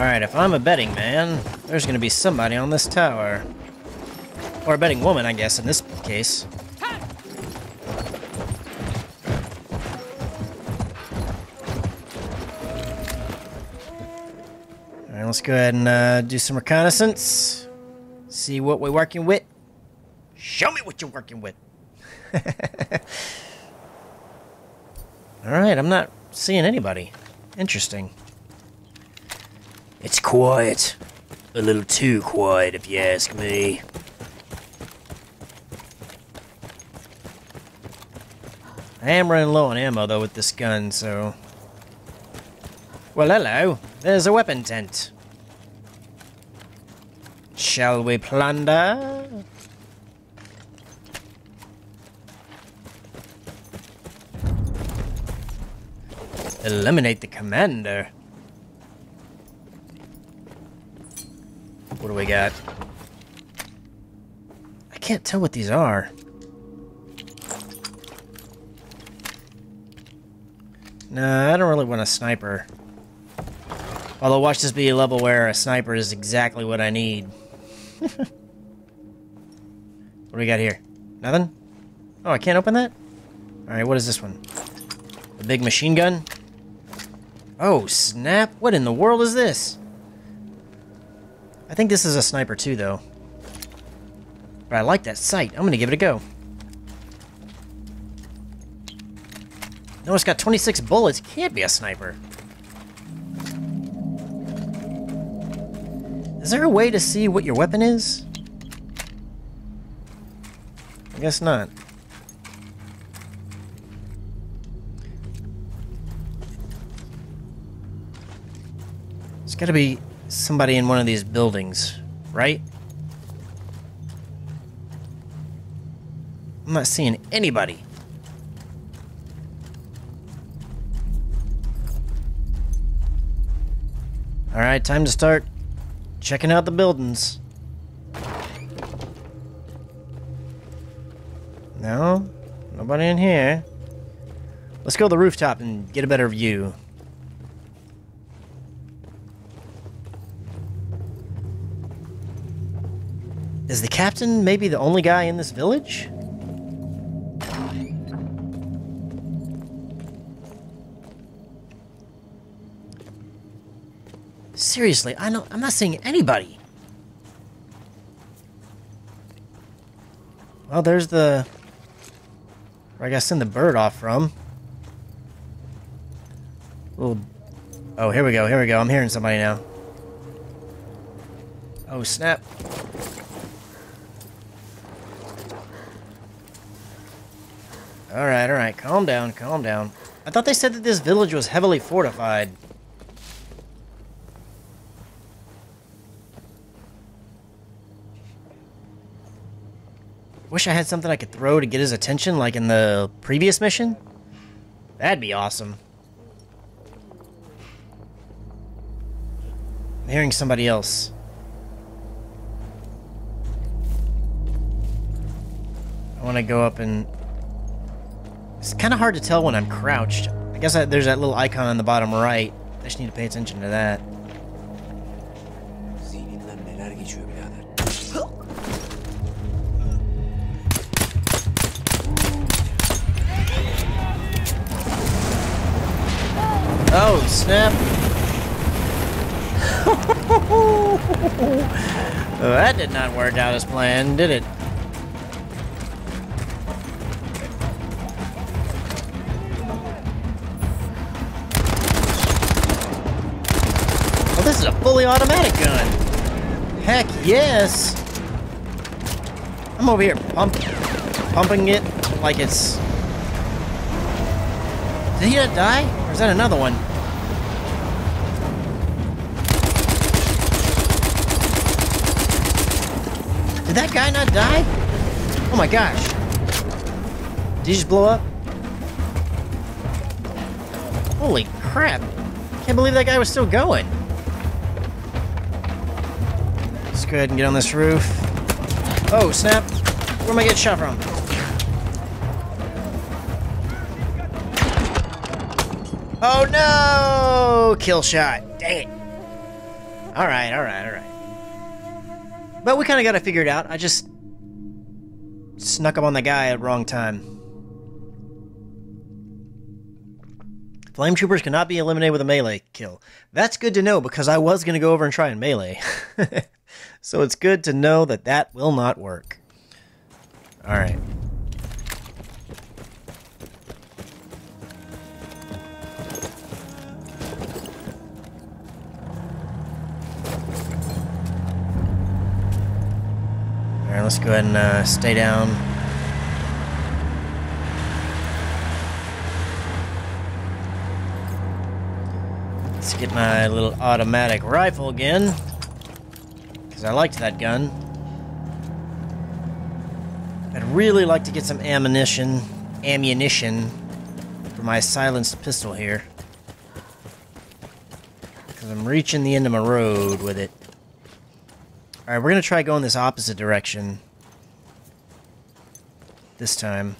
Alright, if I'm a betting man, there's gonna be somebody on this tower. Or a betting woman, I guess, in this case. Alright, let's go ahead and do some reconnaissance. See what we're working with. Show me what you're working with. Alright, I'm not seeing anybody. Interesting. It's quiet. A little too quiet, if you ask me. I am running low on ammo, though, with this gun, so... Well, hello. There's a weapon tent. Shall we plunder? Eliminate the commander. What do we got? I can't tell what these are. Nah, I don't really want a sniper. Although, watch this be a level where a sniper is exactly what I need. What do we got here? Nothing? Oh, I can't open that? Alright, what is this one? A big machine gun? Oh, snap! What in the world is this? I think this is a sniper too, though. But I like that sight. I'm gonna give it a go. No, it's got 26 bullets. Can't be a sniper. Is there a way to see what your weapon is? I guess not. There's gotta be somebody in one of these buildings, right? I'm not seeing anybody. Alright, time to start checking out the buildings. No? Nobody in here. Let's go to the rooftop and get a better view. Is the captain maybe the only guy in this village? Seriously, I'm not seeing anybody. Well, there's the... where I gotta send the bird off from. Little... Oh, here we go. I'm hearing somebody now. Oh, snap. Alright. Calm down. I thought they said that this village was heavily fortified. Wish I had something I could throw to get his attention, like in the previous mission. That'd be awesome. I'm hearing somebody else. I want to go up and... It's kind of hard to tell when I'm crouched. I guess there's that little icon on the bottom right. I just need to pay attention to that. Oh, snap. That did not work out as planned, did it? Well, this is a fully automatic gun. Heck yes. I'm over here pumping it like it's... Did he not die? Or is that another one? Did that guy not die? Oh my gosh. Did he just blow up? Holy crap. Can't believe that guy was still going. Let's go ahead and get on this roof. Oh, snap. Where am I getting shot from? Oh no! Kill shot. Dang it. Alright, alright, alright. But we kind of got to figure it out. I just snuck up on the guy at wrong time. Flame troopers cannot be eliminated with a melee kill. That's good to know, because I was going to go over and try and melee. So it's good to know that that will not work. Alright. Alright, let's go ahead and stay down. Let's get my little automatic rifle again, because I liked that gun. I'd really like to get some ammunition for my silenced pistol here, because I'm reaching the end of my road with it. Alright, we're going to try going this opposite direction this time.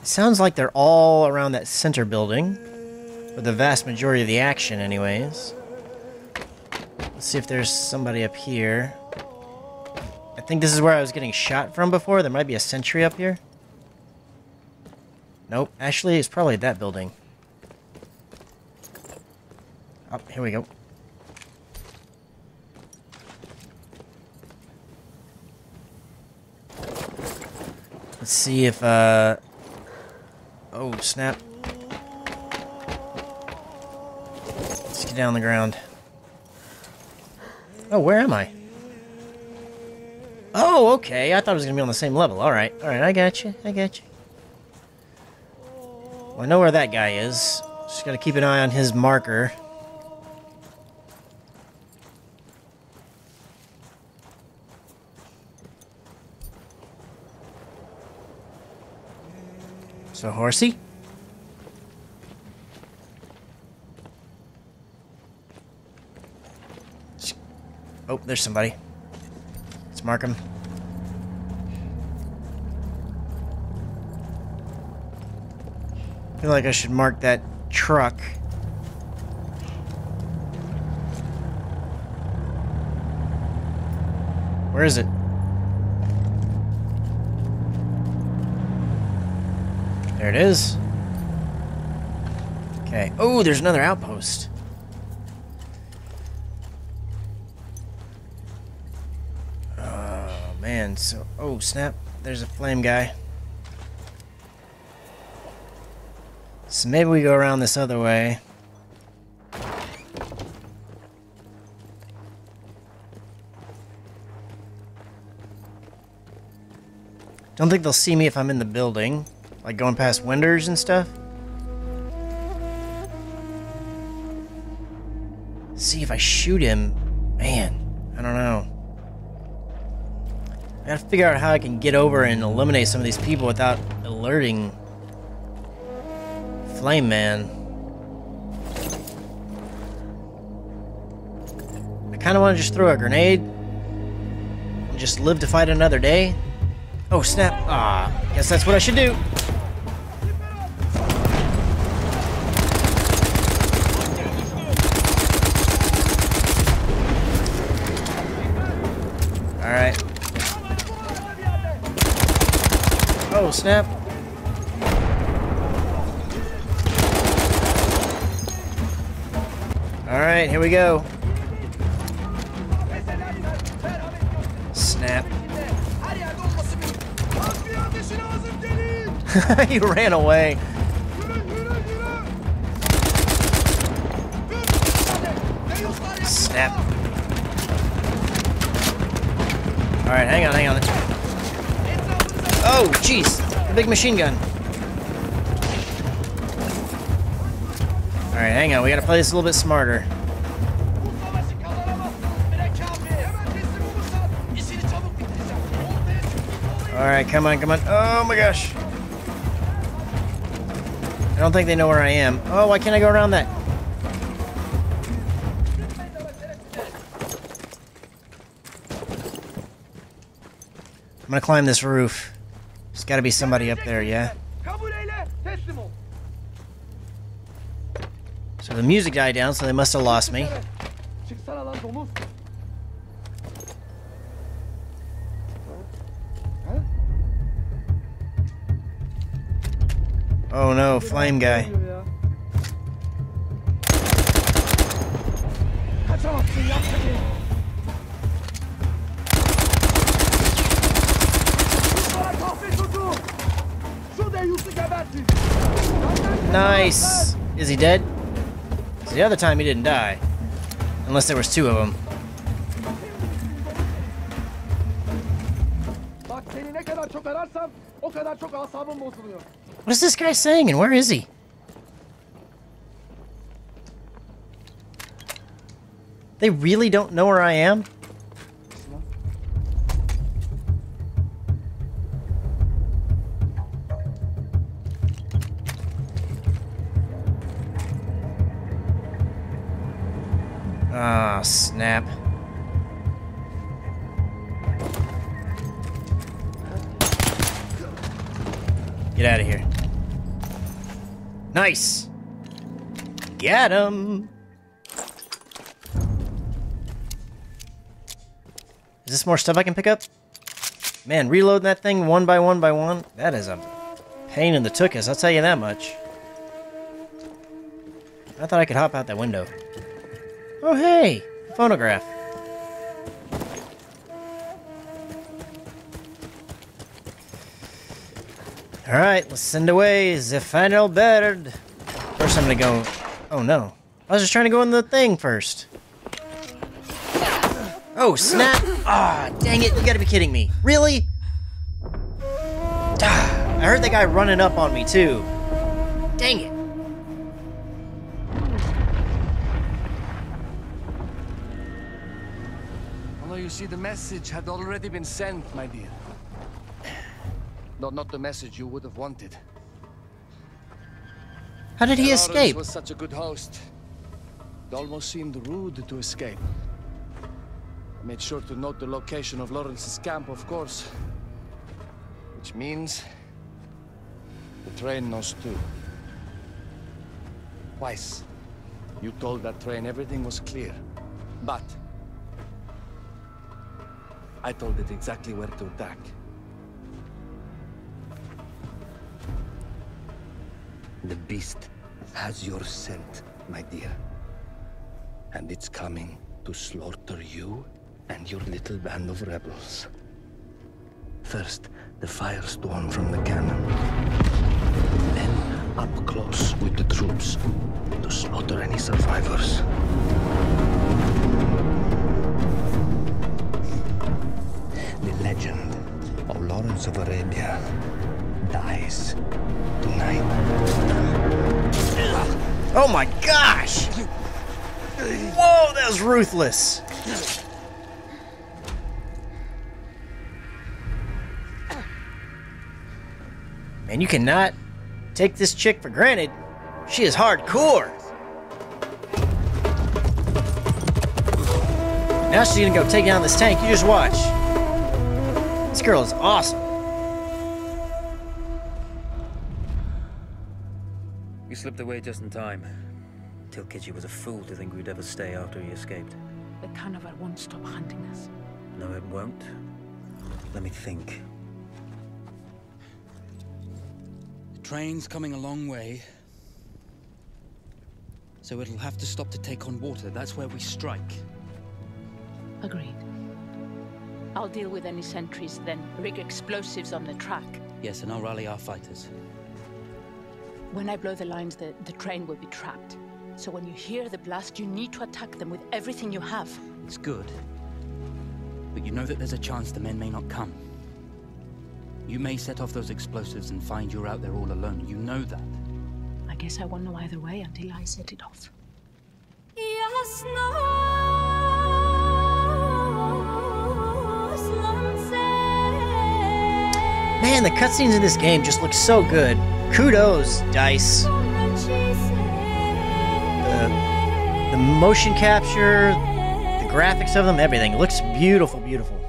It sounds like they're all around that center building, or the vast majority of the action anyways. Let's see if there's somebody up here. I think this is where I was getting shot from before. There might be a sentry up here. Nope, actually it's probably that building. Oh, here we go. Let's see if, oh, snap. Let's get down on the ground. Oh, where am I? Oh, okay. I thought it was going to be on the same level. Alright. Alright, I got you. I got you. Well, I know where that guy is. Just got to keep an eye on his marker. So, horsey. Oh, there's somebody. Let's mark him. I feel like I should mark that truck. Where is it? There it is. Okay. Oh, there's another outpost. Oh, man. So, oh, snap. There's a flame guy. So maybe we go around this other way. Don't think they'll see me if I'm in the building. Like going past windows and stuff. See if I shoot him. Man, I don't know. I gotta figure out how I can get over and eliminate some of these people without alerting Flame Man. I kinda wanna just throw a grenade and just live to fight another day. Oh, snap. Ah, guess that's what I should do. Oh, snap. Alright, here we go. Snap. He ran away. Snap. Alright, hang on, hang on. Oh, jeez. The big machine gun. Alright, hang on. We gotta play this a little bit smarter. Alright, come on, come on. Oh my gosh. I don't think they know where I am. Oh, why can't I go around that? I'm gonna climb this roof. There's gotta be somebody up there, yeah? So the music died down, so they must have lost me. Oh no, flame guy. Nice! Is he dead? The other time he didn't die. Unless there was two of them. What is this guy saying and where is he? They really don't know where I am? Ah, snap. Get out of here. Nice! Get him! Is this more stuff I can pick up? Man, reload that thing one by one by one? That is a pain in the tuchus, I'll tell you that much. I thought I could hop out that window. Oh hey! Phonograph. Alright, let's send away the final bird. First I'm gonna go... Oh no. I was just trying to go in the thing first. Oh snap! Ah, oh, dang it, you gotta be kidding me. Really? I heard that guy running up on me too. Dang it. You see, the message had already been sent, my dear. No, not the message you would have wanted. How did he escape? Lawrence was such a good host. It almost seemed rude to escape. I made sure to note the location of Lawrence's camp, of course. Which means... the train knows too. Twice. You told that train everything was clear. But... I told it exactly where to attack. The beast has your scent, my dear. And it's coming to slaughter you and your little band of rebels. First, the firestorm from the cannon. Then, up close with the troops to slaughter any survivors. Legend of Lawrence of Arabia dies tonight. Oh my gosh! Whoa, that was ruthless! Man, you cannot take this chick for granted. She is hardcore! Now she's gonna go take down this tank, you just watch. This girl is awesome. You slipped away just in time. Tilkichi was a fool to think we'd ever stay after he escaped. The carnival won't stop hunting us. No, it won't. Let me think. The train's coming a long way. So it'll have to stop to take on water. That's where we strike. Agreed. I'll deal with any sentries, then rig explosives on the track. Yes, and I'll rally our fighters. When I blow the lines, the train will be trapped. So when you hear the blast, you need to attack them with everything you have. It's good. But you know that there's a chance the men may not come. You may set off those explosives and find you're out there all alone. You know that. I guess I won't know either way until I set it off. Yes, no. Man, the cutscenes in this game just look so good. Kudos, DICE. The motion capture, the graphics of them, everything. It looks beautiful, beautiful.